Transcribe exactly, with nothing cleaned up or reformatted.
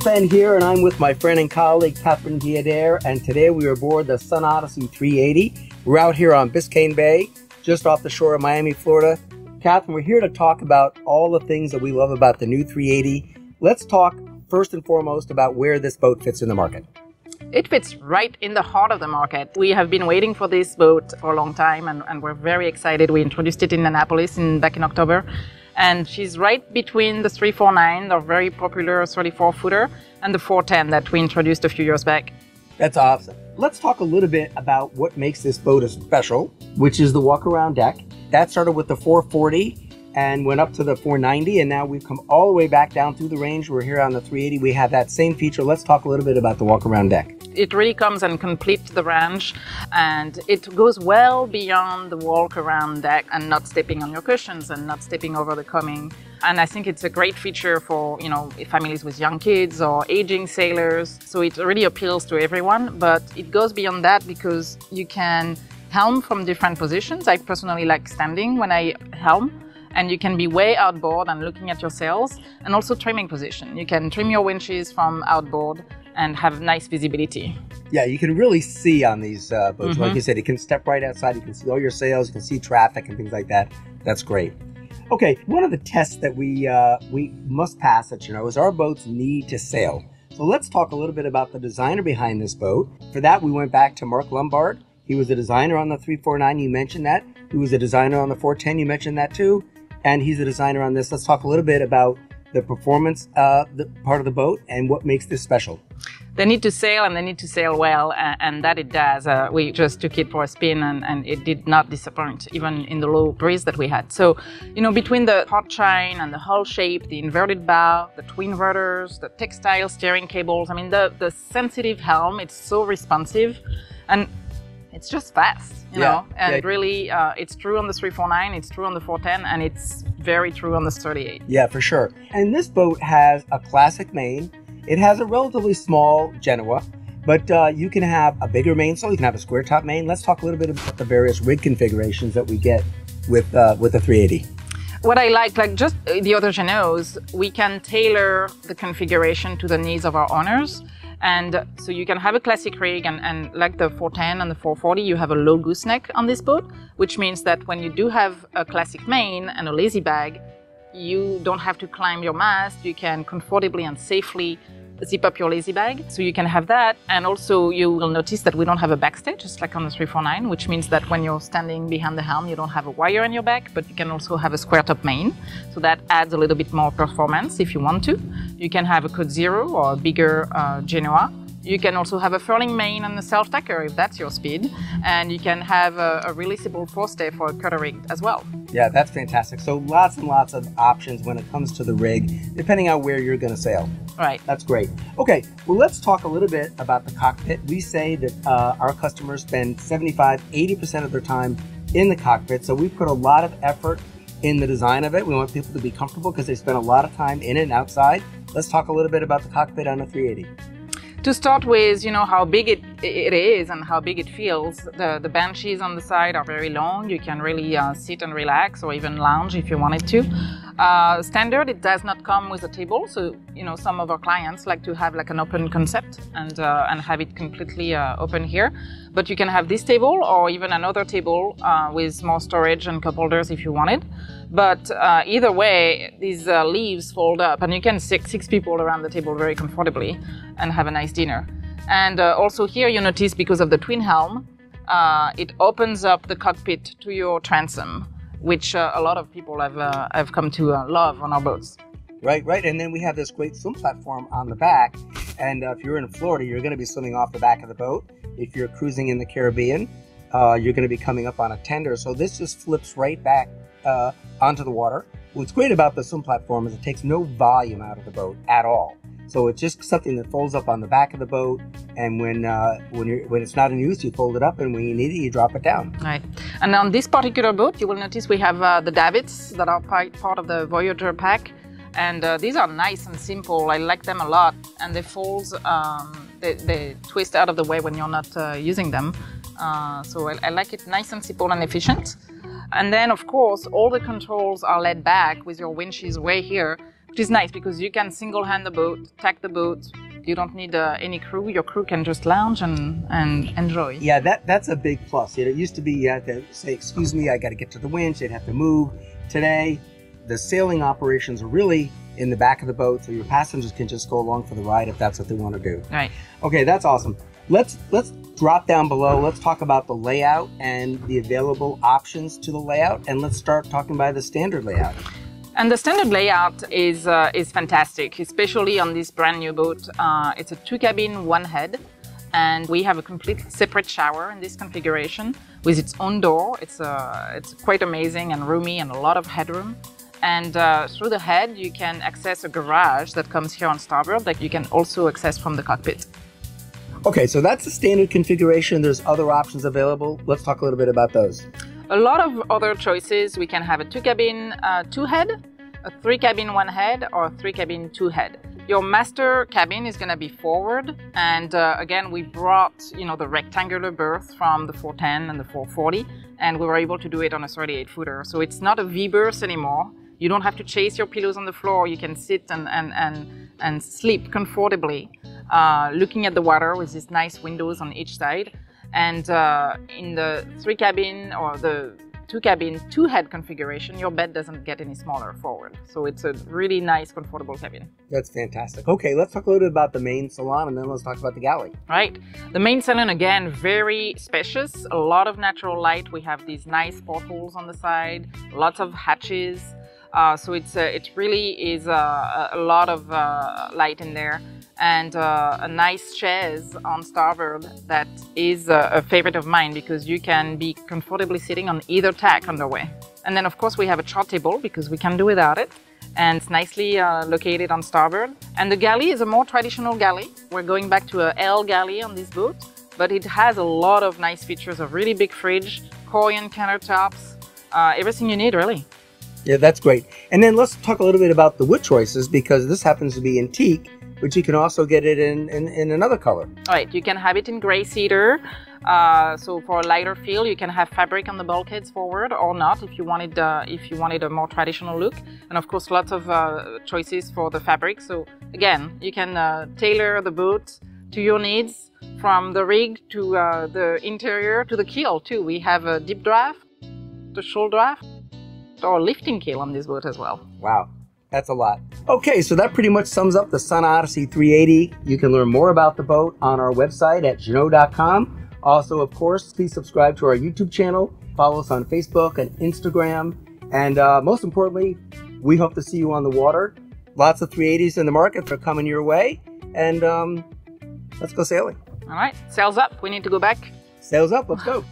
Paul Fenn here, and I'm with my friend and colleague Catherine Diedere, and today we are aboard the Sun Odyssey three eighty. We're out here on Biscayne Bay, just off the shore of Miami, Florida. Catherine, we're here to talk about all the things that we love about the new three eighty. Let's talk first and foremost about where this boat fits in the market. It fits right in the heart of the market. We have been waiting for this boat for a long time, and, and we're very excited. We introduced it in Annapolis in, back in October. And she's right between the three forty-nine, our very popular thirty-four footer, and the four ten that we introduced a few years back. That's awesome. Let's talk a little bit about what makes this boat special, which is the walk-around deck. That started with the four forty and went up to the four ninety, and now we've come all the way back down through the range. We're here on the three eighty. We have that same feature. Let's talk a little bit about the walk-around deck. It really comes and completes the range, and it goes well beyond the walk around deck and not stepping on your cushions and not stepping over the combing. And I think it's a great feature for, you know, families with young kids or aging sailors. So it really appeals to everyone, but it goes beyond that because you can helm from different positions. I personally like standing when I helm. And you can be way outboard and looking at your sails, and also trimming position. You can trim your winches from outboard and have nice visibility. Yeah, you can really see on these uh, boats. Mm-hmm. Like you said, you can step right outside, you can see all your sails, you can see traffic and things like that. That's great. Okay, one of the tests that we, uh, we must pass at Chino is our boats need to sail. So let's talk a little bit about the designer behind this boat. For that, we went back to Mark Lombard. He was a designer on the three forty-nine, you mentioned that. He was a designer on the four ten, you mentioned that too. And he's a designer on this. Let's talk a little bit about the performance uh, the part of the boat and what makes this special. They need to sail, and they need to sail well, and, and that it does. Uh, we just took it for a spin, and, and it did not disappoint, even in the low breeze that we had. So, you know, between the port shine and the hull shape, the inverted bow, the twin rudders, the textile steering cables, I mean, the, the sensitive helm, it's so responsive. And it's just fast, you yeah, know, and yeah. really uh, it's true on the three forty-nine, it's true on the four ten, and it's very true on the thirty-eight. Yeah, for sure. And this boat has a classic main. It has a relatively small Genoa, but uh, you can have a bigger mainsail, you can have a square top main. Let's talk a little bit about the various rig configurations that we get with, uh, with the three eighty. What I like, like just the other Genoas, we can tailor the configuration to the needs of our owners. And so you can have a classic rig, and, and like the four ten and the four forty, you have a low gooseneck on this boat, which means that when you do have a classic main and a lazy bag, you don't have to climb your mast. You can comfortably and safely zip up your lazy bag, so you can have that. And also you will notice that we don't have a backstay, just like on the three forty-nine, which means that when you're standing behind the helm, you don't have a wire in your back, but you can also have a square top main, so that adds a little bit more performance if you want to. You can have a Code Zero or a bigger uh, Genoa. You can also have a furling main and a self-tacker if that's your speed, and you can have a, a releasable forestay for a cutter rig as well. Yeah, that's fantastic. So lots and lots of options when it comes to the rig, depending on where you're going to sail. Right. That's great. Okay, well, let's talk a little bit about the cockpit. We say that uh, our customers spend seventy-five, eighty percent of their time in the cockpit, so we put a lot of effort in the design of it. We want people to be comfortable because they spend a lot of time in and outside. Let's talk a little bit about the cockpit on the three eighty. To start with, you know, how big it, it is and how big it feels. The, the benches on the side are very long. You can really uh, sit and relax, or even lounge if you wanted to. Uh, standard, it does not come with a table. So, you know, some of our clients like to have like an open concept and, uh, and have it completely uh, open here. But you can have this table or even another table uh, with more storage and cup holders if you wanted. But uh, either way, these uh, leaves fold up, and you can sit six people around the table very comfortably and have a nice dinner. And uh, also here you notice, because of the twin helm, uh, it opens up the cockpit to your transom, which uh, a lot of people have, uh, have come to uh, love on our boats. Right, right. And then we have this great swim platform on the back. And uh, if you're in Florida, you're going to be swimming off the back of the boat. If you're cruising in the Caribbean, uh, you're going to be coming up on a tender. So this just flips right back uh, onto the water. What's great about the swim platform is it takes no volume out of the boat at all. So it's just something that folds up on the back of the boat, and when uh, when you're, when it's not in use, you fold it up, and when you need it, you drop it down. Right. And on this particular boat, you will notice we have uh, the davits that are part of the Voyager pack, and uh, these are nice and simple. I like them a lot, and they fold, um, they, they twist out of the way when you're not uh, using them. Uh, so I, I like it nice and simple and efficient. And then, of course, all the controls are led back with your winches way here, Which is nice because you can single hand the boat, tack the boat. You don't need uh, any crew. Your crew can just lounge and, and enjoy. Yeah, that, that's a big plus. It used to be you had to say, excuse me, I got to get to the winch. They'd have to move. Today, the sailing operations are really in the back of the boat, so your passengers can just go along for the ride if that's what they want to do. Right. Okay, that's awesome. Let's, let's drop down below. Let's talk about the layout and the available options to the layout, and let's start talking about the standard layout. And the standard layout is, uh, is fantastic, especially on this brand new boat. Uh, it's a two cabin, one head, and we have a complete separate shower in this configuration with its own door. It's, uh, it's quite amazing and roomy and a lot of headroom. And uh, through the head, you can access a garage that comes here on starboard that you can also access from the cockpit. Okay, so that's the standard configuration. There's other options available. Let's talk a little bit about those. A lot of other choices. We can have a two cabin, uh, two head, a three cabin, one head, or a three cabin, two head. Your master cabin is going to be forward. And uh, again, we brought, you know, the rectangular berth from the four ten and the four forty, and we were able to do it on a thirty-eight footer. So it's not a V-berth anymore. You don't have to chase your pillows on the floor. You can sit and, and, and, and sleep comfortably, uh, looking at the water with these nice windows on each side. And uh, in the three cabin or the two cabin, two head configuration, your bed doesn't get any smaller forward. So it's a really nice, comfortable cabin. That's fantastic. Okay, let's talk a little bit about the main salon and then let's talk about the galley. Right. The main salon, again, very spacious, a lot of natural light. We have these nice portholes on the side, lots of hatches. Uh, so it's uh, it really is uh, a lot of uh, light in there. And uh, a nice chaise on starboard that is uh, a favorite of mine because you can be comfortably sitting on either tack on the way. And then of course we have a chart table because we can do without it, and it's nicely uh, located on starboard. And the galley is a more traditional galley. We're going back to a L galley on this boat, but it has a lot of nice features, a really big fridge, Korean countertops, uh, everything you need really. Yeah, that's great. And then let's talk a little bit about the wood choices because this happens to be antique, but you can also get it in, in, in another color. All right, you can have it in gray cedar. Uh, so for a lighter feel, you can have fabric on the bulkheads forward or not if you wanted, uh, if you wanted a more traditional look. And of course, lots of uh, choices for the fabric. So again, you can uh, tailor the boat to your needs from the rig to uh, the interior to the keel too. We have a deep draft, the shoal draft, or a lifting keel on this boat as well. Wow. That's a lot. Okay, so that pretty much sums up the Sun Odyssey three eighty. You can learn more about the boat on our website at Jeannot dot com. Also, of course, please subscribe to our YouTube channel. Follow us on Facebook and Instagram. And uh, most importantly, we hope to see you on the water. Lots of three eighties in the market are coming your way. And um, let's go sailing. All right, sails up. We need to go back. Sails up. Let's go.